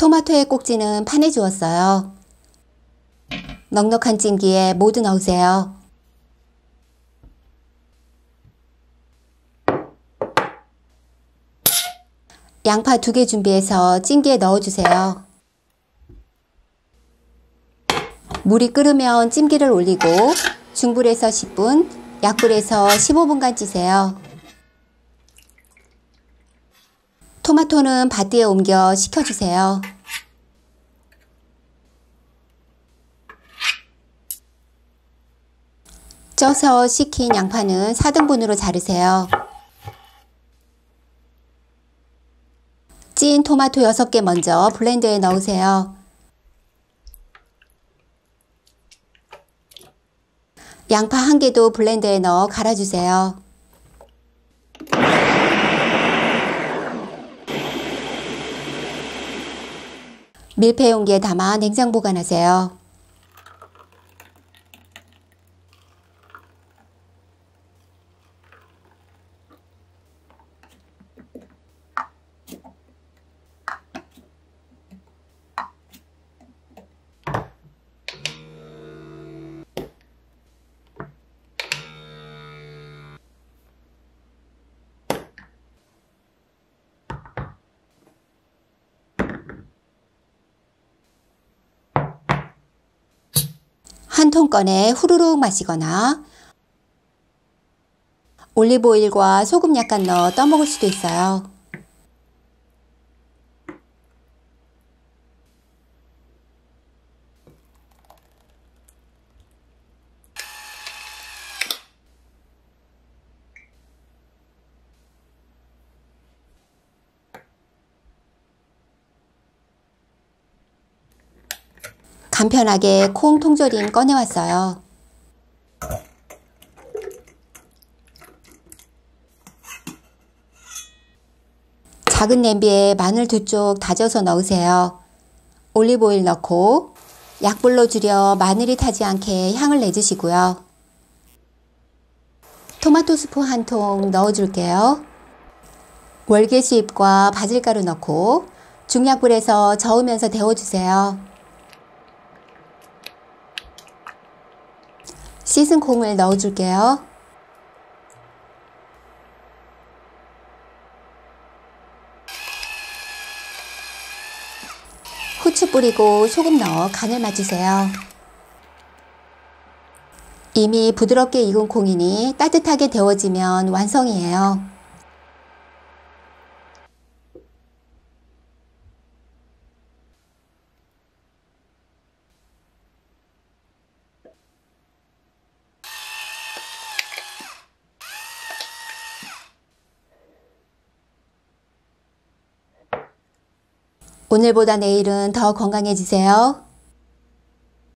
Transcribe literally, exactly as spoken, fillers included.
토마토의 꼭지는 파내 주었어요. 넉넉한 찜기에 모두 넣으세요. 양파 두 개 준비해서 찜기에 넣어주세요. 물이 끓으면 찜기를 올리고 중불에서 십 분, 약불에서 십오 분간 찌세요. 토마토는 밭대에 옮겨 식혀주세요. 쪄서 식힌 양파는 사 등분으로 자르세요. 찐 토마토 여섯 개 먼저 블렌더에 넣으세요. 양파 한 개도 블렌더에 넣어 갈아주세요. 밀폐 용기에 담아 냉장 보관하세요. 한 통 꺼내 후루룩 마시거나 올리브오일과 소금 약간 넣어 떠먹을 수도 있어요. 간편하게 콩 통조림 꺼내왔어요. 작은 냄비에 마늘 두 쪽 다져서 넣으세요. 올리브오일 넣고 약불로 줄여 마늘이 타지 않게 향을 내주시고요. 토마토 수프 한 통 넣어줄게요. 월계수잎과 바질가루 넣고 중약불에서 저으면서 데워주세요. 씻은 콩을 넣어줄게요. 후추 뿌리고 소금 넣어 간을 맞추세요. 이미 부드럽게 익은 콩이니 따뜻하게 데워지면 완성이에요. 오늘보다 내일은 더 건강해지세요.